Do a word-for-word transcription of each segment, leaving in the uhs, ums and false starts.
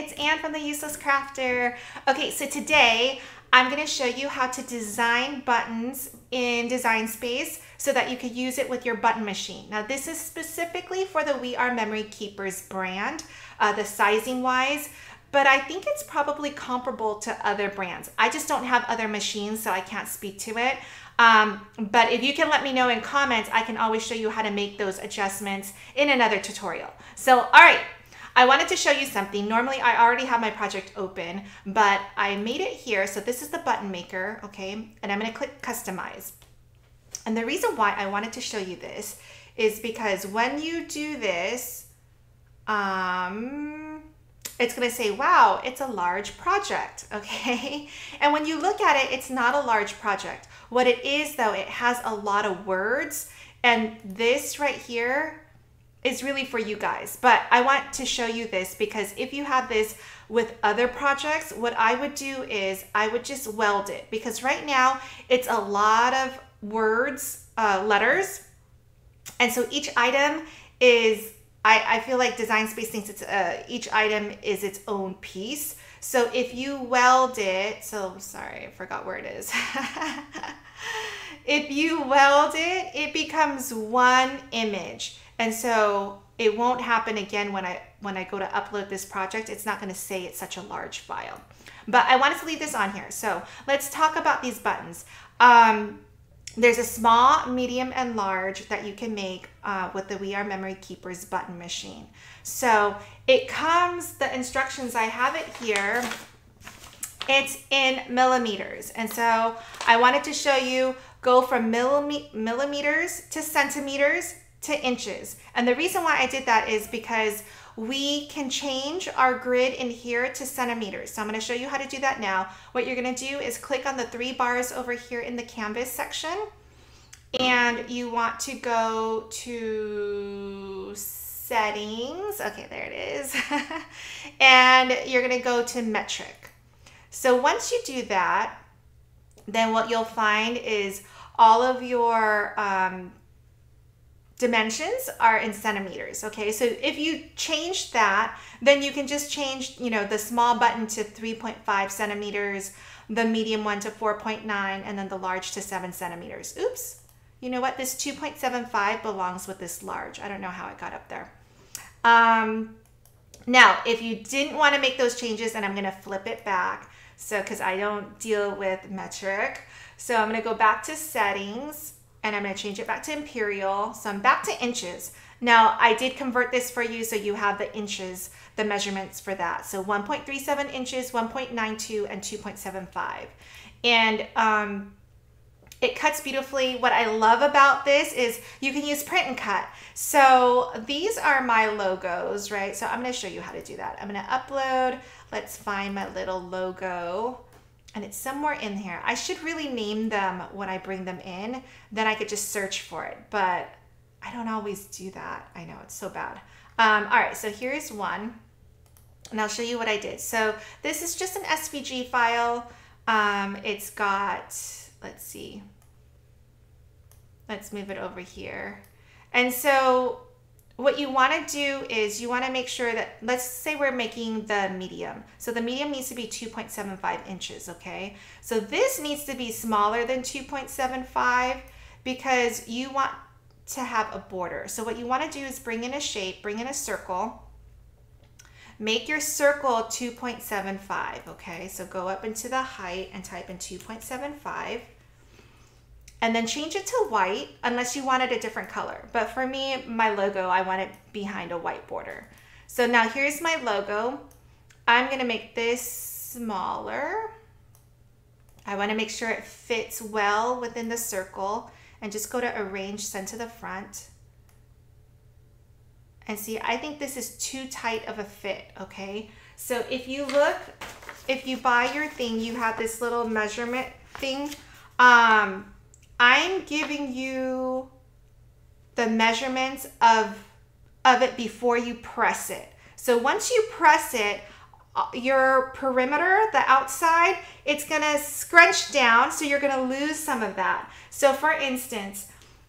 It's Anne from The Useless Crafter. Okay, so today I'm going to show you how to design buttons in Design Space so that you could use it with your button machine. Now this is specifically for the We R Memory Keepers brand, uh, the sizing wise, but I think it's probably comparable to other brands. I just don't have other machines, so I can't speak to it. Um, but if you can let me know in comments, I can always show you how to make those adjustments in another tutorial. So, all right, I wanted to show you something. Normally I already have my project open, but I made it here. So this is the button maker, okay? And I'm gonna click customize. And the reason why I wanted to show you this is because when you do this, um, it's gonna say, wow, it's a large project, okay? And when you look at it, it's not a large project. What it is though, it has a lot of words, and this right here is really for you guys. But I want to show you this because if you have this with other projects, what I would do is I would just weld it, because right now it's a lot of words, uh, letters. And so each item is, I, I feel like Design Space thinks it's uh, each item is its own piece. So if you weld it, so sorry, I forgot where it is. If you weld it, it becomes one image. And so it won't happen again when I when I go to upload this project. It's not gonna say it's such a large file. But I wanted to leave this on here. So let's talk about these buttons. Um, There's a small, medium, and large that you can make uh, with the We Are Memory Keepers button machine. So it comes, the instructions, I have it here, it's in millimeters. And so I wanted to show you, go from millime- millimeters to centimeters to inches. And the reason why I did that is because we can change our grid in here to centimeters. So I'm going to show you how to do that now. What you're going to do is click on the three bars over here in the canvas section, and you want to go to settings. Okay, there it is. And you're going to go to metric. So once you do that, then what you'll find is all of your um, dimensions are in centimeters, okay? So if you change that, then you can just change, you know, the small button to three point five centimeters, the medium one to four point nine, and then the large to seven centimeters. Oops, you know what? This two point seven five belongs with this large. I don't know how it got up there. Um, now, if you didn't want to make those changes, and I'm gonna flip it back, so, cause I don't deal with metric. So I'm gonna go back to settings, and I'm going to change it back to imperial. So I'm back to inches. Now I did convert this for you, so you have the inches, the measurements for that. So one point three seven inches, one point nine two, and two point seven five. And um, it cuts beautifully. What I love about this is you can use print and cut. So these are my logos, right? So I'm going to show you how to do that. I'm going to upload. Let's find my little logo. And it's somewhere in here. I should really name them when I bring them in, then I could just search for it, but I don't always do that. I know, it's so bad. Um, all right, so here's one, and I'll show you what I did. So this is just an S V G file. Um, it's got, let's see, let's move it over here. And so what you wanna do is you wanna make sure that, let's say we're making the medium. So the medium needs to be two point seven five inches, okay? So this needs to be smaller than two point seven five because you want to have a border. So what you wanna do is bring in a shape, bring in a circle, make your circle two point seven five, okay? So go up into the height and type in two point seven five. And then change it to white unless you wanted a different color. But for me, my logo, I want it behind a white border. So now here's my logo. I'm gonna make this smaller. I wanna make sure it fits well within the circle, and just go to arrange, send to the front. And see, I think this is too tight of a fit, okay? So if you look, if you buy your thing, you have this little measurement thing. Um, I'm giving you the measurements of, of it before you press it. So once you press it, your perimeter, the outside, it's gonna scrunch down, so you're gonna lose some of that. So for instance,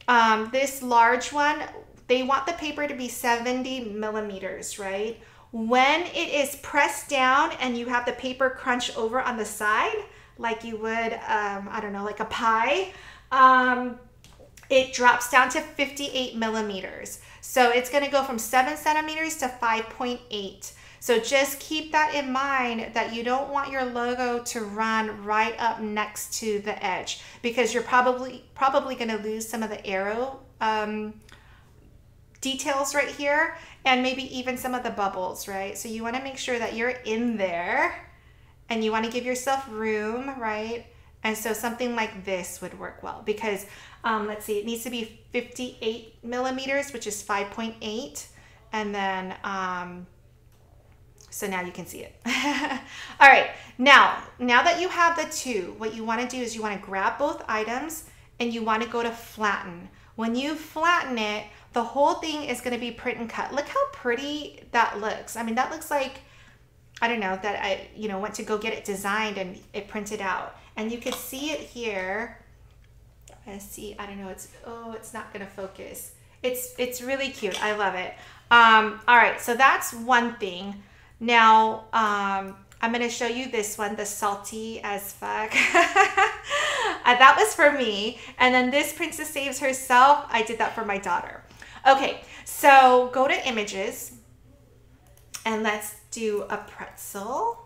um, this large one, they want the paper to be seventy millimeters, right? When it is pressed down and you have the paper crunch over on the side, like you would, um, I don't know, like a pie, um, it drops down to fifty-eight millimeters. So it's gonna go from seven centimeters to five point eight. So just keep that in mind, that you don't want your logo to run right up next to the edge, because you're probably probably gonna lose some of the arrow um, details right here, and maybe even some of the bubbles, right? So you wanna make sure that you're in there, and you wanna give yourself room, right? And so something like this would work well, because um, let's see, it needs to be fifty-eight millimeters, which is five point eight, and then, um, so now you can see it. All right, now, now that you have the two, what you wanna do is you wanna grab both items and you wanna go to flatten. When you flatten it, the whole thing is gonna be print and cut. Look how pretty that looks. I mean, that looks like, I don't know, that I you know went to go get it designed and it printed out. And you can see it here. I see, I don't know, it's, oh, it's not gonna focus. It's, it's really cute, I love it. Um, all right, so that's one thing. Now, um, I'm gonna show you this one, the salty as fuck. That was for me. And then this Princess Saves Herself, I did that for my daughter. Okay, so go to images and let's do a pretzel.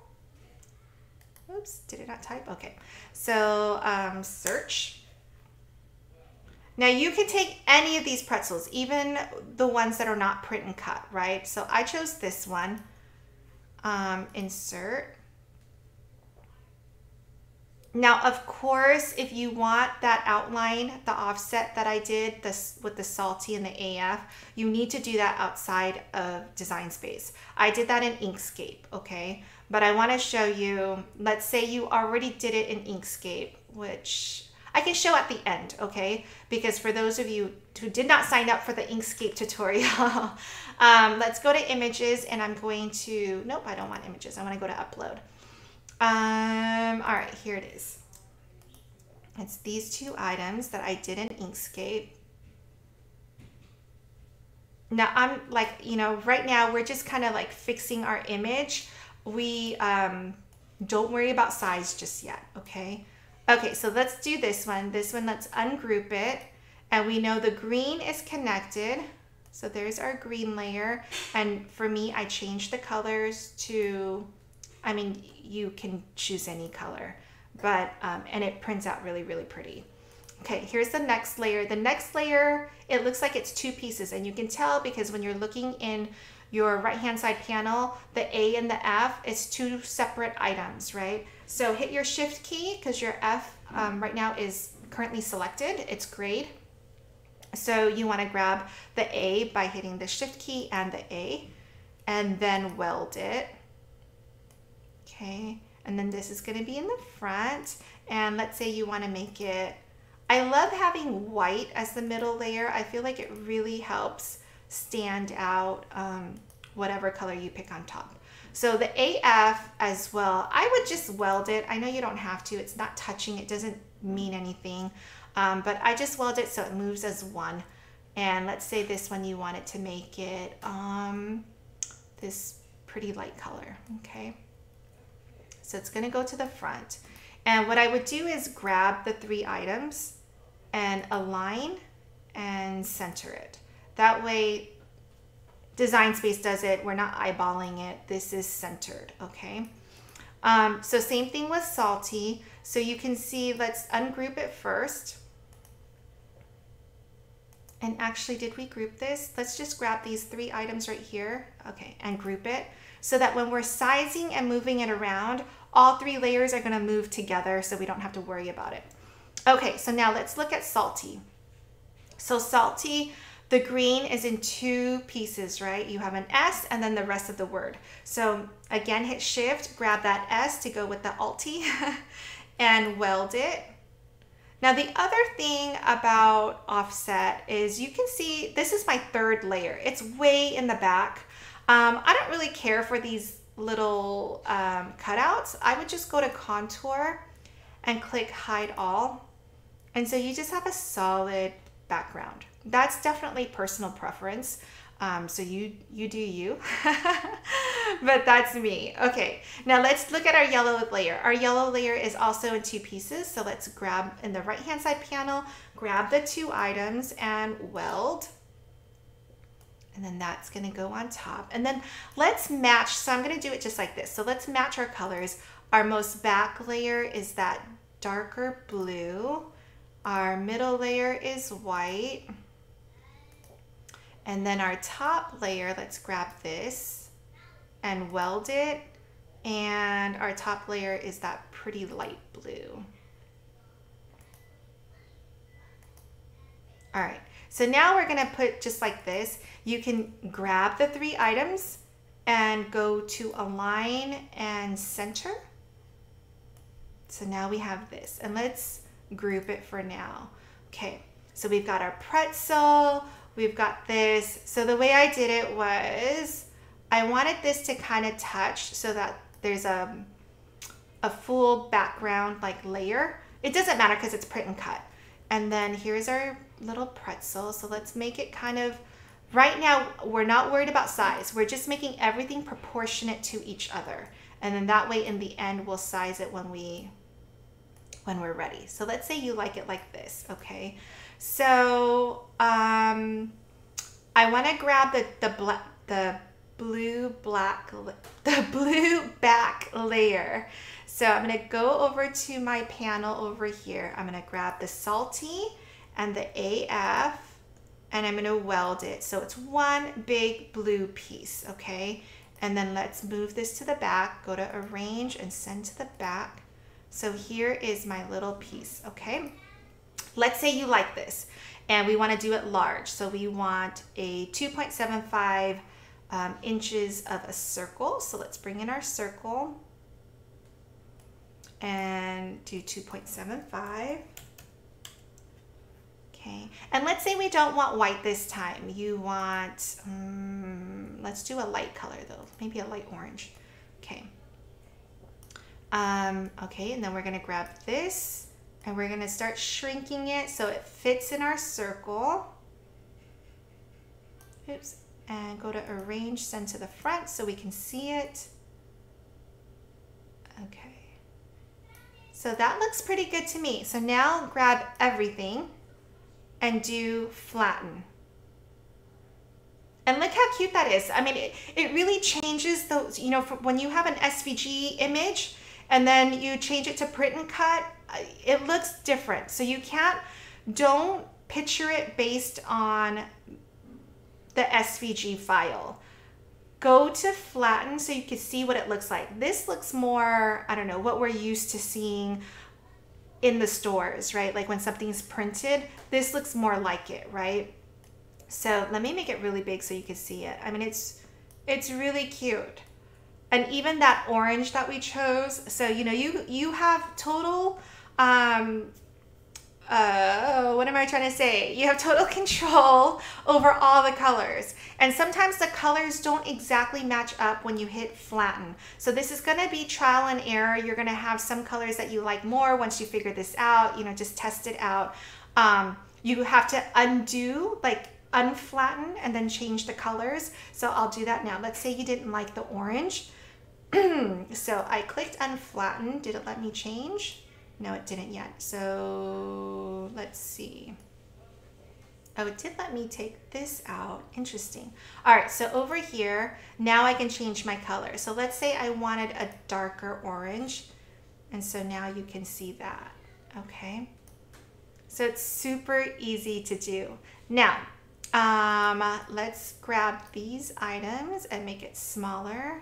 Oops, did it not type? Okay, so um, search. Now you can take any of these pretzels, even the ones that are not print and cut, right? So I chose this one. Um, insert. Now, of course, if you want that outline, the offset that I did this with the salty and the A F, you need to do that outside of Design Space. I did that in Inkscape, okay? But I wanna show you, let's say you already did it in Inkscape, which I can show at the end, okay? Because for those of you who did not sign up for the Inkscape tutorial, um, let's go to images and I'm going to, nope, I don't want images. I wanna go to upload. Um, all right, here it is. It's these two items that I did in Inkscape. Now I'm like, you know, right now we're just kind of like fixing our image. We um, don't worry about size just yet, okay? Okay, so let's do this one. This one, let's ungroup it. And we know the green is connected. So there's our green layer. And for me, I changed the colors to, I mean, you can choose any color, but, um, and it prints out really, really pretty. Okay, here's the next layer. The next layer, it looks like it's two pieces, and you can tell because when you're looking in your right-hand side panel, the A and the F, it's two separate items, right? So hit your shift key, because your F um, right now is currently selected, it's grayed. So you wanna grab the A by hitting the shift key and the A, and then weld it. Okay, and then this is gonna be in the front, and let's say you wanna make it, I love having white as the middle layer. I feel like it really helps stand out um, whatever color you pick on top. So the A F as well, I would just weld it. I know you don't have to, it's not touching, it doesn't mean anything, um, but I just weld it so it moves as one. And let's say this one you wanted to make it um, this pretty light color, okay? So it's gonna go to the front. And what I would do is grab the three items and align and center it. That way, Design Space does it. We're not eyeballing it. This is centered, okay? Um, so same thing with salty. So you can see, let's ungroup it first. And actually, did we group this? Let's just grab these three items right here, okay, and group it, so that when we're sizing and moving it around, all three layers are gonna move together so we don't have to worry about it. Okay, so now let's look at salty. So salty, the green is in two pieces, right? You have an S and then the rest of the word. So again, hit shift, grab that S to go with the alt-y and weld it. Now the other thing about offset is you can see, this is my third layer. It's way in the back. Um, I don't really care for these little um, cutouts. I would just go to contour and click hide all. And so you just have a solid background. That's definitely personal preference. Um, so you, you do you, but that's me. Okay, now let's look at our yellow layer. Our yellow layer is also in two pieces. So let's grab in the right-hand side panel, grab the two items and weld. And then that's gonna go on top. And then let's match, so I'm gonna do it just like this. So let's match our colors. Our most back layer is that darker blue. Our middle layer is white. And then our top layer, let's grab this and weld it. And our top layer is that pretty light blue. All right, so now we're gonna put just like this. You can grab the three items and go to align and center. So now we have this, and let's group it for now. Okay, so we've got our pretzel, we've got this. So the way I did it was I wanted this to kind of touch so that there's a, a full background like layer. It doesn't matter because it's print and cut. And then here's our little pretzel. So let's make it kind of, right now we're not worried about size. We're just making everything proportionate to each other. And then that way in the end we'll size it when, we, when we're ready. So let's say you like it like this, okay? So um, I want to grab the the black the blue black the blue back layer. So I'm gonna go over to my panel over here. I'm gonna grab the salty and the A F, and I'm gonna weld it so it's one big blue piece, okay? And then let's move this to the back. Go to arrange and send to the back. So here is my little piece, okay? Let's say you like this and we want to do it large. So we want a two point seven five um, inches of a circle. So let's bring in our circle and do two point seven five. Okay. And let's say we don't want white this time. You want, um, let's do a light color though, maybe a light orange. Okay. Um, okay. And then we're going to grab this. And we're gonna start shrinking it so it fits in our circle. Oops, and go to arrange, send to the front so we can see it. Okay, so that looks pretty good to me. So now grab everything and do flatten. And look how cute that is. I mean, it, it really changes those, you know, when you have an S V G image and then you change it to print and cut, it looks different. So you can't, don't picture it based on the S V G file. Go to flatten so you can see what it looks like. This looks more, I don't know, what we're used to seeing in the stores, right? Like when something's printed, this looks more like it, right? So let me make it really big so you can see it. I mean, it's, it's really cute. And even that orange that we chose. So, you know, you, you have total, um, uh, what am I trying to say? You have total control over all the colors. And sometimes the colors don't exactly match up when you hit flatten. So this is going to be trial and error. You're going to have some colors that you like more once you figure this out, you know, just test it out. Um, you have to undo, like unflatten, and then change the colors. So I'll do that now. Let's say you didn't like the orange. So I clicked unflatten. Did it let me change? No, it didn't yet. So let's see. Oh, it did let me take this out. Interesting. All right, so over here, now I can change my color. So let's say I wanted a darker orange. And so now you can see that, okay? So it's super easy to do. Now, um, let's grab these items and make it smaller.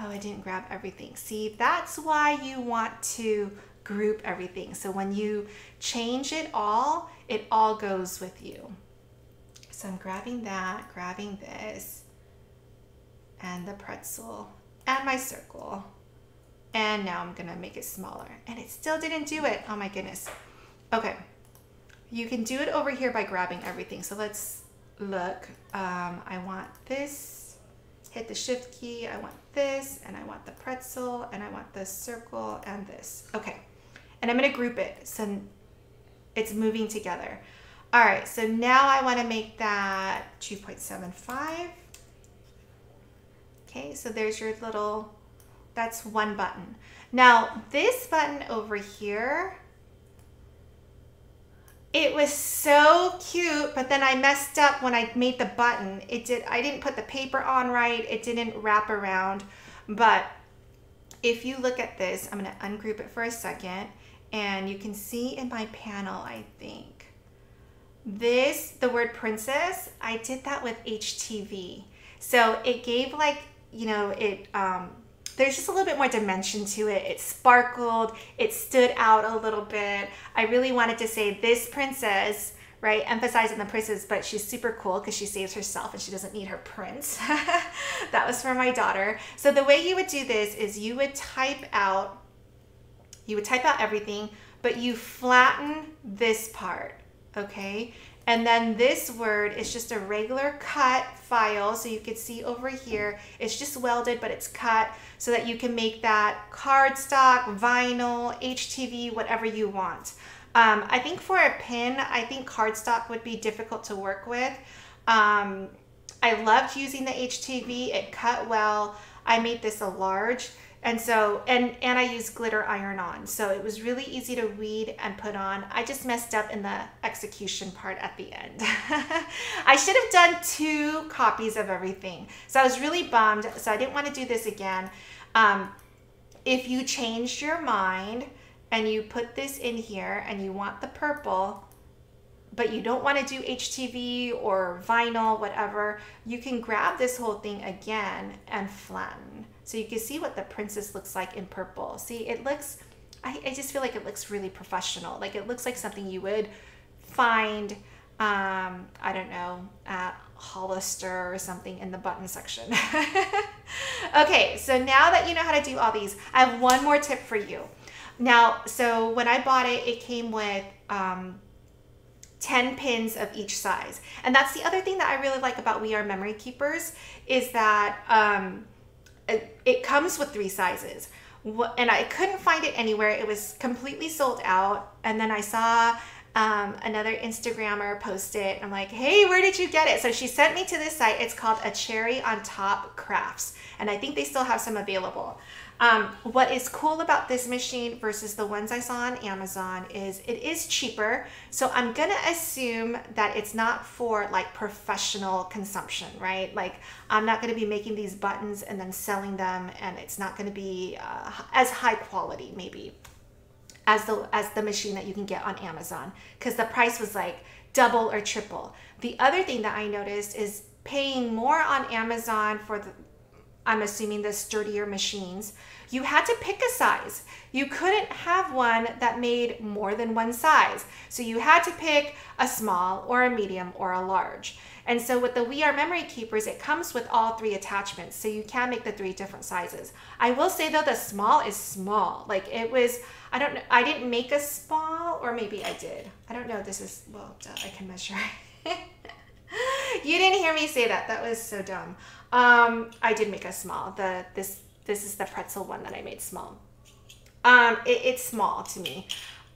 Oh, I didn't grab everything. See, that's why you want to group everything. So when you change it all, it all goes with you. So I'm grabbing that, grabbing this, and the pretzel, and my circle. And now I'm gonna make it smaller. And it still didn't do it. Oh my goodness. Okay, you can do it over here by grabbing everything. So let's look. Um, I want this. Hit the shift key. I want this, and I want the pretzel, and I want the circle, and this. Okay, and I'm gonna group it so it's moving together. All right, so now I want to make that two point seven five. Okay, so there's your little, that's one button. Now this button over here, it was so cute, but then I messed up when I made the button. It did, I didn't put the paper on right, it didn't wrap around. But if you look at this, I'm gonna ungroup it for a second, and you can see in my panel, I think, this, the word princess, I did that with H T V. So it gave like, you know, it, um, there's just a little bit more dimension to it. It sparkled, it stood out a little bit. I really wanted to say this princess, right? Emphasizing the princess, but she's super cool because she saves herself and she doesn't need her prince. That was for my daughter. So the way you would do this is you would type out, you would type out everything, but you flatten this part. Okay, and then this word is just a regular cut file, so you could see over here it's just welded, but it's cut so that you can make that cardstock, vinyl, H T V, whatever you want. Um, I think for a pin, I think cardstock would be difficult to work with. Um, I loved using the H T V; it cut well. I made this a large. And so, and, and I used glitter iron on, so it was really easy to read and put on. I just messed up in the execution part at the end. I should have done two copies of everything. So I was really bummed. So I didn't want to do this again. Um, if you changed your mind and you put this in here and you want the purple, but you don't want to do H T V or vinyl, whatever, you can grab this whole thing again and flatten. So you can see what the princess looks like in purple. See, it looks, I, I just feel like it looks really professional. Like it looks like something you would find, um, I don't know, at Hollister or something in the button section. Okay, so now that you know how to do all these, I have one more tip for you. Now, so when I bought it, it came with um, ten pins of each size. And that's the other thing that I really like about We Are Memory Keepers is that, um, it comes with three sizes, and I couldn't find it anywhere. It was completely sold out. And then I saw um, another Instagrammer post it. I'm like, hey, where did you get it? So she sent me to this site. It's called A Cherry on Top Crafts, and I think they still have some available. Um, what is cool about this machine versus the ones I saw on Amazon is it is cheaper. So I'm going to assume that it's not for like professional consumption, right? Like I'm not going to be making these buttons and then selling them, and it's not going to be uh, as high quality maybe as the, as the machine that you can get on Amazon, because the price was like double or triple. The other thing that I noticed is paying more on Amazon for the, I'm assuming the sturdier machines, you had to pick a size. You couldn't have one that made more than one size. So you had to pick a small or a medium or a large. And so with the We Are Memory Keepers, it comes with all three attachments. So you can make the three different sizes. I will say though, the small is small. Like it was, I don't know, I didn't make a small, or maybe I did. I don't know, this is, well, duh, I can measure. You didn't hear me say that. That was so dumb. Um, I did make a small. The this this is the pretzel one that I made small. Um, it, it's small to me.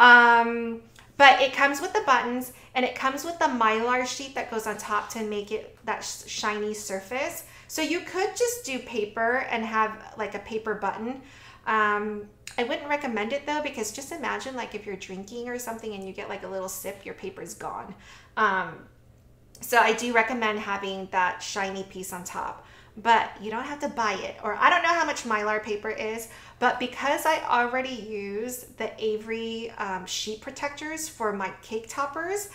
Um, but it comes with the buttons, and it comes with the Mylar sheet that goes on top to make it that sh shiny surface. So you could just do paper and have like a paper button. Um, I wouldn't recommend it though, because just imagine like if you're drinking or something and you get like a little sip, your paper's gone. Um, So I do recommend having that shiny piece on top, but you don't have to buy it. Or I don't know how much Mylar paper is, but because I already use the Avery um, sheet protectors for my cake toppers,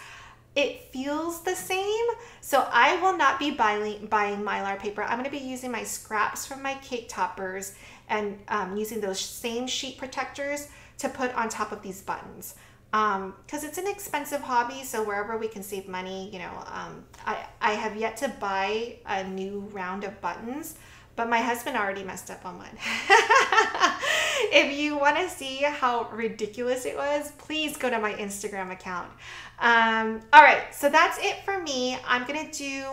it feels the same. So I will not be buying, buying Mylar paper. I'm gonna be using my scraps from my cake toppers and um, using those same sheet protectors to put on top of these buttons. Um, cause it's an expensive hobby. So wherever we can save money, you know, um, I, I have yet to buy a new round of buttons, but my husband already messed up on one. If you want to see how ridiculous it was, please go to my Instagram account. Um, all right. So that's it for me. I'm going to do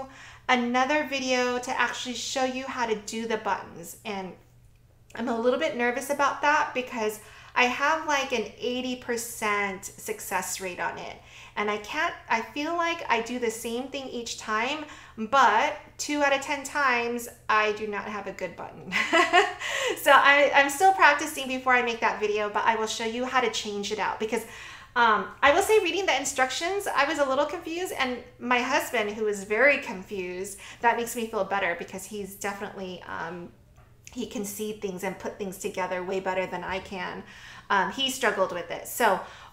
another video to actually show you how to do the buttons. And I'm a little bit nervous about that because I have like an eighty percent success rate on it. And I can't, I feel like I do the same thing each time, but two out of ten times, I do not have a good button. So I, I'm still practicing before I make that video, but I will show you how to change it out because Um, I will say reading the instructions, I was a little confused, and my husband, who is very confused, that makes me feel better because he's definitely, um, he can see things and put things together way better than I can. Um, he struggled with it. So,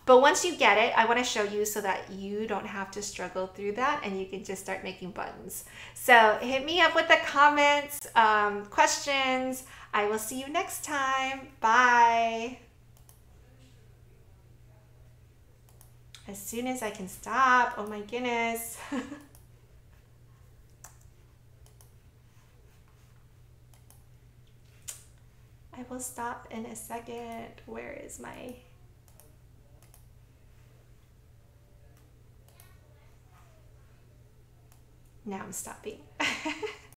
but once you get it, I want to show you so that you don't have to struggle through that and you can just start making buttons. So hit me up with the comments, um, questions. I will see you next time. Bye. As soon as I can stop, oh my goodness. I will stop in a second. Where is my... Now I'm stopping.